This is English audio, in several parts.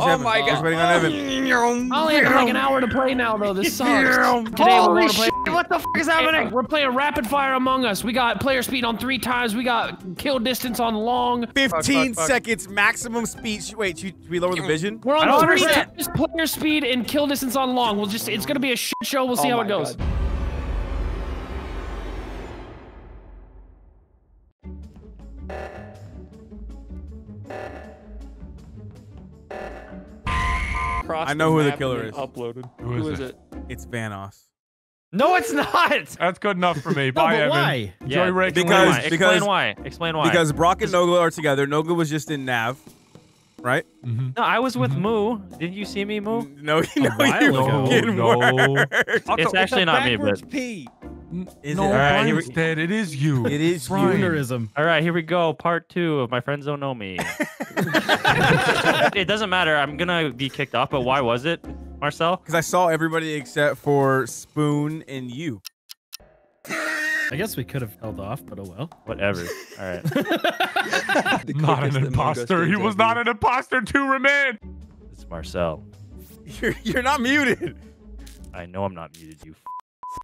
Oh my god. I only have like an hour to play now, though. This sucks. Today holy shit, what the f*** is happening? We're playing Rapid Fire Among Us. We got player speed on 3 times. We got kill distance on long. 15 seconds maximum speed. Wait, should we lower the vision? We're on 3 times player speed and kill distance on long. We'll just, it's going to be a shit show. We'll see how it goes. God. I know who the killer is. Uploaded. Who is it? It's Vanoss. No, it's not. That's good enough for me. Bye, Evan. Why? Yeah. Explain why. Because Brock and Nogla are together. Nogla was just in Nav, right? Mm-hmm. No, I was with Moo. Didn't you see me, Moo? No, you fucking were. It's actually not me, but P. All right, it is you. It is Sp00nerism. All right, here we go. Part 2 of My Friends Don't Know Me. It doesn't matter. I'm gonna be kicked off. But why was it, Marcel? Because I saw everybody except for Spoon and you. I guess we could have held off, but oh well. Whatever. All right. Not an imposter. He was not an imposter. 2 remain. It's Marcel. You're not muted. I know I'm not muted. You.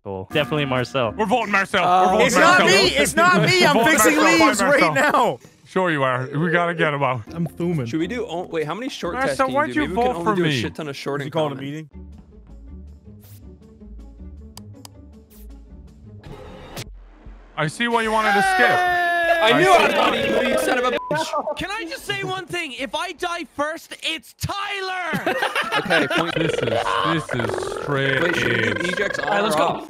Cool. Definitely Marcel. We're voting Marcel. It's not me. It's not me. I'm fixing leaves right now. Sure you are. We gotta get him out. I'm thumbing. Should we do? Oh, wait, how many short tests? Marcel, why'd you vote for me? Shit ton of short. You calling a meeting? I see why you wanted to skip. I knew it. You son of a bitch. Can I just say one thing? If I die first, it's Tyler. Okay. This is straight. Wait, ejects all right, let's go.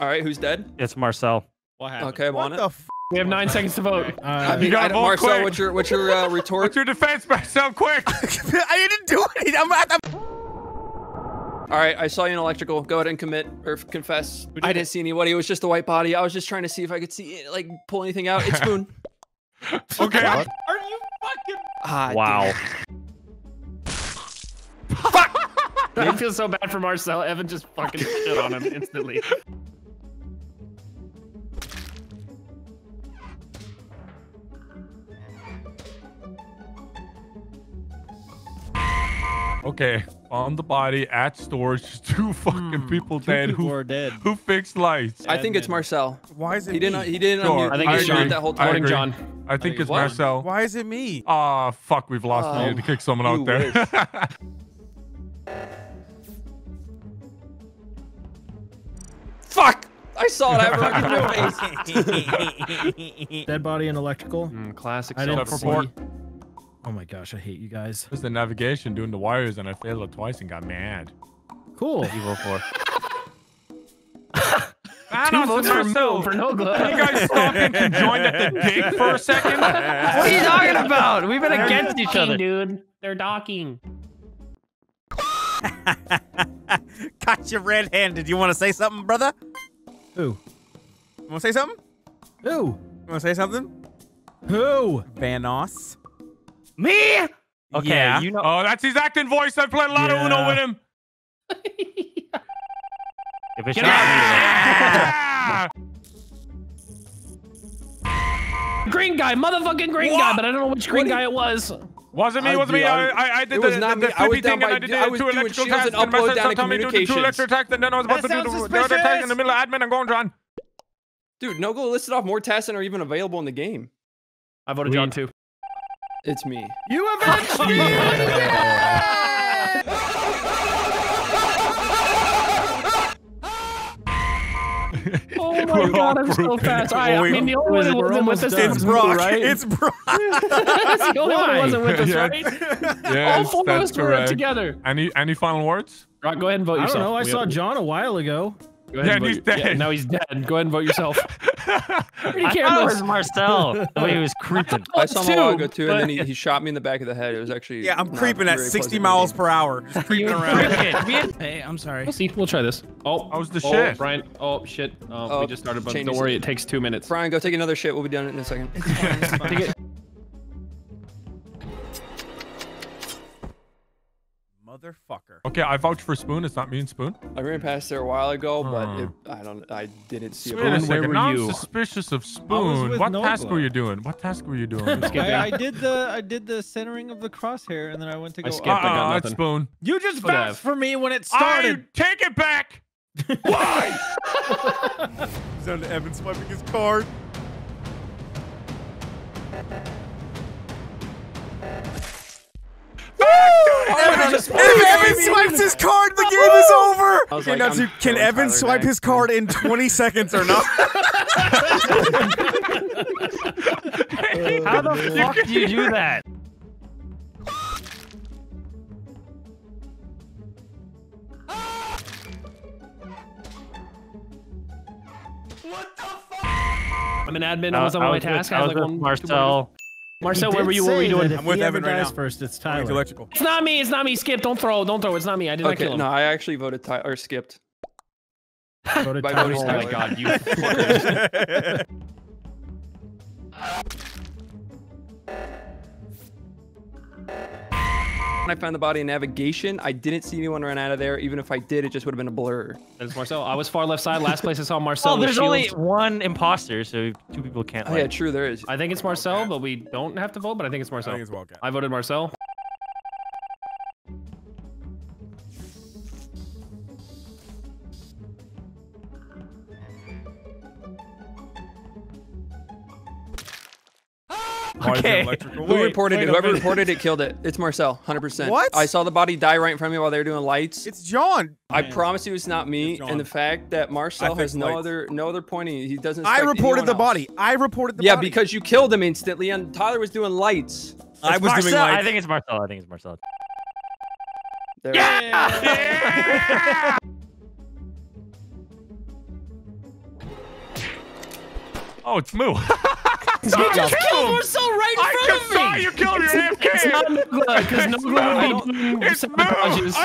All right, who's dead? It's Marcel. What happened? Okay, what the f. We have 9 seconds to vote. You got to vote quick. Marcel, what's your retort? What's your defense, Marcel? Quick! I didn't do it. I'm at the. All right, I saw you in electrical. Go ahead and commit or confess. I didn't see anybody. It was just a white body. I was just trying to see if I could see, like, pull anything out. It's Spoon. Okay. What? Are you fucking? Wow. Fuck! I feel so bad for Marcel. Evan just fucking shit on him instantly. Okay, on the body at storage, 2 fucking people dead. Who fixed lights? I think it's Marcel. Why is it? He didn't. Sure. I think it's John. That whole time, John. I think it's Marcel. Why is it me? Ah, fuck, we've lost. We need to kick someone out there. Fuck! I saw it. I broke your face. Dead body and electrical. Classic. I didn't see. Oh my gosh, I hate you guys. It was the navigation doing the wires, and I failed it twice and got mad. Cool. Evil 4. Two votes for Moo for Nogla. You guys fucking conjoined at the dick for a second? What are you talking about? We've been against each other. Dude. They're docking. Caught you red-handed. You want to say something, brother? Who? You want to say something? Who? You want to say something? Who? Vanoss. Me? Okay, yeah. You know. Oh, that's his acting voice. I played a lot of Uno with him. If it's green guy, motherfucking green guy, but I don't know which green guy it was. Wasn't me. Wasn't me. I did the flippy thing, and I did the 2 electrical tasks, and Marcel told me to do the 2 electrical tasks, and then I was about to do the other task in the middle of admin and going, John. Dude, Nogla listed off more tasks than are even available in the game. I voted John too. It's me. You avenged me! Oh my god, I'm so fast. I mean, the only one that wasn't with us is Brock, right? It's Brock. The only one that wasn't with us, right? Yes, all 4 of us were together. Any final words? Brock, go ahead and vote yourself. I don't know. I saw John a while ago. Yeah, and he's dead. Yeah, now he's dead. Go ahead and vote yourself. I thought it was Marcel. The way he was creeping. I saw him a while ago too, and then he shot me in the back of the head. It was actually I'm creeping at 60 miles per hour. Just creeping around. Hey, I'm sorry. We'll see. We'll try this. Oh, that was the shit. Brian. Oh shit. We just started, but don't worry, it takes 2 minutes. Brian, go take another shit. We'll be done in a second. It's fine. Take it. motherfucker. Okay, I vouch for Spoon. It's not me and Spoon. I ran past there a while ago, but I didn't see it. Where were you? I'm suspicious of Spoon. What task were you doing? I did the centering of the crosshair, and then I went to go. I got Spoon. You just vouched for me when it started. Take it back. Why? He's down to Evan swiping his card. If Evan swipes his card, the game is over. Okay, like, now, dude, can Evan swipe his card in 20 seconds or not? How the fuck do you do that? What the fuck? I'm an admin. I was on my task. I was like, Marcel. Marcel, where were you? What were you doing? I'm with Evan right now. First, it's Tyler. It's not me. It's not me. Skip. Don't throw. Don't throw. It's not me. I did not kill him. No, I actually voted Tyler or skipped. Voted Tyler. Oh my god, you fuckers. I found the body in navigation. I didn't see anyone run out of there. Even if I did, it just would have been a blur. There's Marcel. I was far left side. Last place I saw Marcel. Oh, there's only one imposter, so two people can't. Oh, yeah, true. There is. I think it's Marcel, but we don't have to vote. But I think it's Marcel. I think it's Wildcat. I voted Marcel. Okay. Whoever reported it killed it. It's Marcel, 100%. What? I saw the body die right in front of me while they were doing lights. It's John. I promise you, it's not me. And the fact that Marcel has no other pointing, he doesn't. I reported the body. I reported the body. Yeah, because you killed him instantly, and Tyler was doing lights. I think it's Marcel. I think it's Marcel. There yeah! Oh, it's Moo. You just killed Marcel right in front of me! I just saw you kill your AFK! It's not Nogla, because Nogla would be... It's Moo!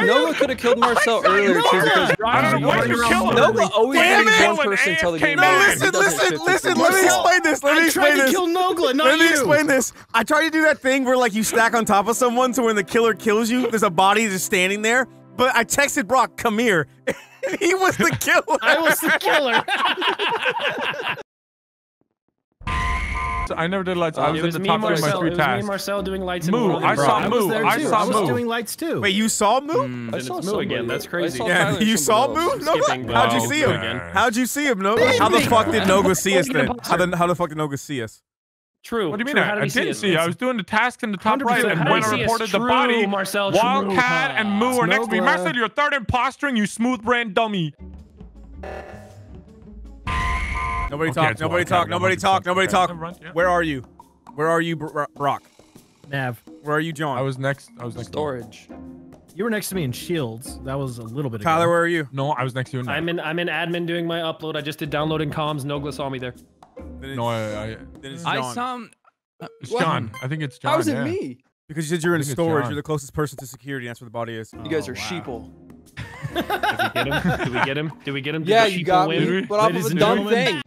Nogla could have killed Marcel earlier, too, because... Nogla always leaves one person until the game ends. No, listen, let me explain this, I tried to kill Nogla, not you! Let me explain this. I tried to do that thing where, like, you stack on top of someone, so when the killer kills you, there's a body just standing there, but I texted Brock, come here. He was the killer! I was the killer! I never did lights. I was in the top three of my three tasks. It was me and Marcel doing lights. Moo, I saw Moo. I saw Moo doing lights too. Wait, you saw Moo? I saw Moo again. That's crazy. Yeah, you saw Moo? Nogla? How'd you see him? How'd you see him, Nogla? How the fuck did Nogla see us then? How the fuck did Nogla see us? True. What do you mean? I didn't see you. I was doing the task in the top right, and when I reported the body, Wildcat and Moo are next to me. Marcel, you're third impostering, you smooth brand dummy. Nobody talk. Where are you? Where are you, Brock? Nav. Where are you, John? I was next. Storage. You were next to me in Shields. That was a little bit ago. Tyler, where are you? No, I was next to you. I'm in admin doing my upload. I just did downloading comms. Nogla saw me there. No, I saw him. It's John. I think it's John. How is it me? Because you said you're in storage. You're the closest person to security. That's where the body is. You guys are sheeple. Did we get him? Yeah, you got me. But I was a dumb thing.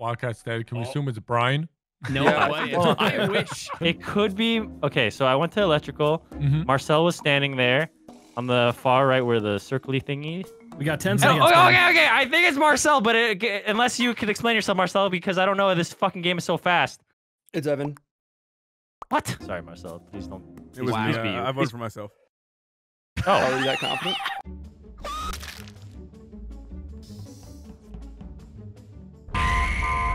Wildcat's dead. Can we assume it's Brian? No, I wish. It could be. Okay, so I went to electrical. Marcel was standing there on the far right where the circly thingy. We got 10 seconds. Okay. I think it's Marcel, but unless you could explain yourself, Marcel, because I don't know. This fucking game is so fast. It's Evan. What? Sorry, Marcel. Please don't. It was me. I voted for myself. Oh, are you that confident?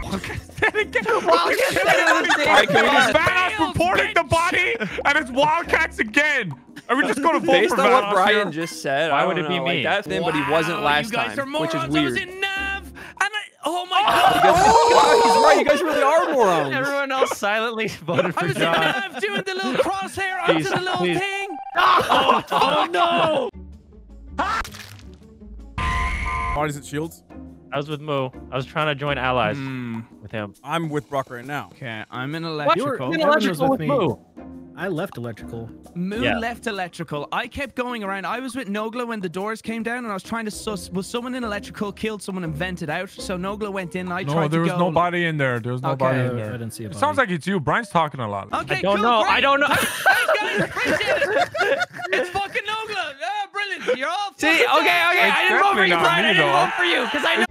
Vanoss reporting the body, and it's Wildcats again. Are we just going to vote for Vanoss? Based on what Brian just said, why would it be me? That's him, but he wasn't last time, which is weird. Oh my god! Oh, he's right. You guys really are morons. Everyone else silently voted for John. I was doing the little crosshair up to the little thing. Oh no! Bodies at Shields. I was with Moo. I was trying to join allies with him. I'm with Brock right now. Okay, I'm in electrical. You're in electrical with Moo. I left electrical. Moo left electrical. I kept going around. I was with Nogla when the doors came down, and I was trying to suss. Was someone in electrical, killed someone, and vented out? So Nogla went in. I tried to go. No, there was nobody in there. There was nobody in there. I didn't see a body. It sounds like it's you. Brian's talking a lot. Okay, I don't know. Great. I don't know. It's fucking Nogla. Yeah, brilliant. You're all. See, okay, okay. I didn't vote for you, Brian. I didn't vote for you because I know.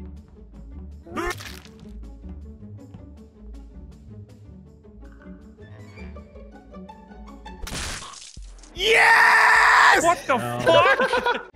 Yes! What the fuck?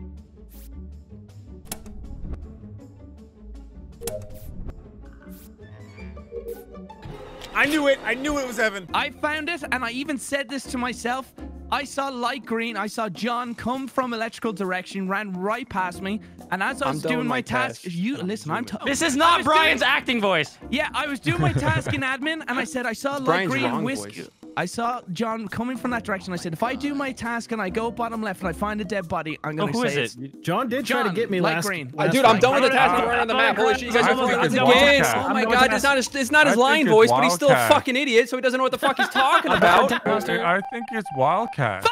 I knew it. I knew it was Evan. I found it, and I even said this to myself. I saw light green. I saw John come from electrical direction, ran right past me, and as I was doing my task, you listen. This is not Brian's acting voice. Yeah, I was doing my task in admin, and I said I saw light green whiskey. I saw John coming from that direction. I said, if I do my task and I go bottom left and I find a dead body, I'm going to say it. Who is it? John did try to get me last time. Dude, I'm done with the task. I'm running on the map. Holy shit, you guys are fucking idiots. Oh my god, it's not his lying voice, but he's still a fucking idiot, so he doesn't know what the fuck he's talking about. I think it's Wildcat.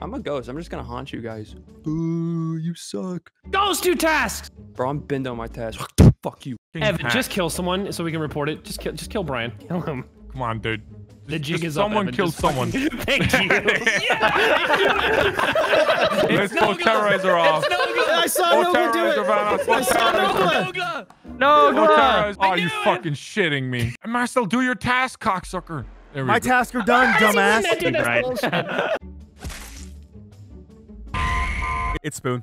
I'm a ghost. I'm just going to haunt you guys. Ooh, you suck. Ghost, do tasks. Bro, I'm binned on my task. Fuck you. Evan, just kill someone so we can report it. Just kill Brian. Kill him. Come on, dude. The jig is up, Evan. Just someone killed someone. Thank you. Let's pull Terrorizer off. I saw Nogla do it. I saw Nogla. Nogla. Oh, you fucking shitting me. Marcel, do your task, cocksucker. There we go. My tasks are done, dumbass. It's Spoon.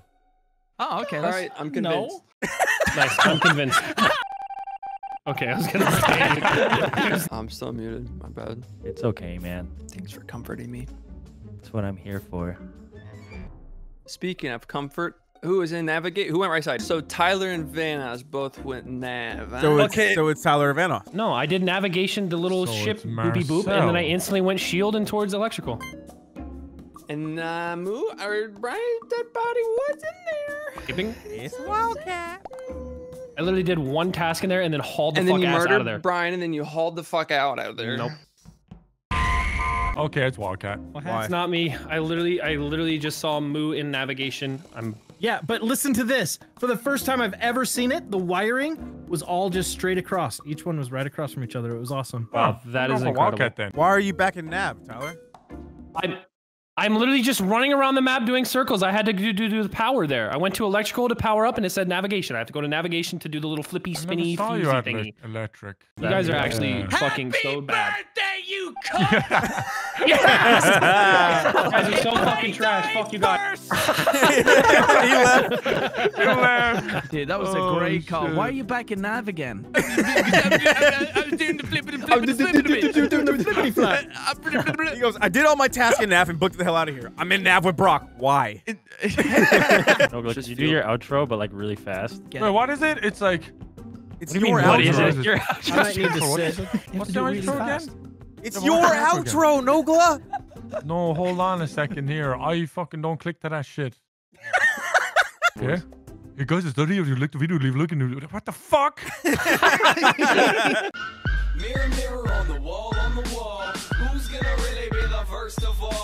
Oh, okay. All right, I'm convinced. Nice, I'm convinced. Okay, I was gonna say. I'm still muted, my bad. It's okay, man. Thanks for comforting me. That's what I'm here for. Speaking of comfort, who was in Navigate? Who went right side? So Tyler and Vanoss both went Nav. So it's, okay. So it's Tyler and Vanoss. No, I did navigation, the little ship, boopy boop, and then I instantly went shield and towards electrical. And Moo, or Brian, dead body was in there. Skipping? It's Wildcat. I literally did one task in there and then hauled the fuck ass out of there. Brian, and then you hauled the fuck out of there. Nope. Okay, it's Wildcat. Why? It's not me. I literally just saw Moo in navigation. Yeah, but listen to this. For the first time I've ever seen it, the wiring was all just straight across. Each one was right across from each other. It was awesome. Wow, that is incredible. Wildcat, then. Why are you back in nav, Tyler? I'm literally just running around the map doing circles. I had to do the power there. I went to electrical to power up and it said navigation. I have to go to navigation to do the little flippy, spinny, fusey thingy. Electric. You guys are actually fucking so bad. Happy birthday, you cunt! Yes! You guys are so fucking trash. Fuck you guys. He left. Dude, that was a great call. Why are you back in nav again? I was doing the flippity flap. He goes, I did all my tasks in nav and booked the hell out of here. I'm in nav with Brock. Why? Nogla, you do your outro, but like really fast. Wait, what is it? It's like... It's your outro. I might need to sit. What's your outro again? It's your outro, Nogla! No, hold on a second here. I fucking don't click to that shit. Okay? Hey guys, it's dirty. If you like the video, leave a like. What the fuck? Mirror, mirror on the wall, who's gonna really be the first of all?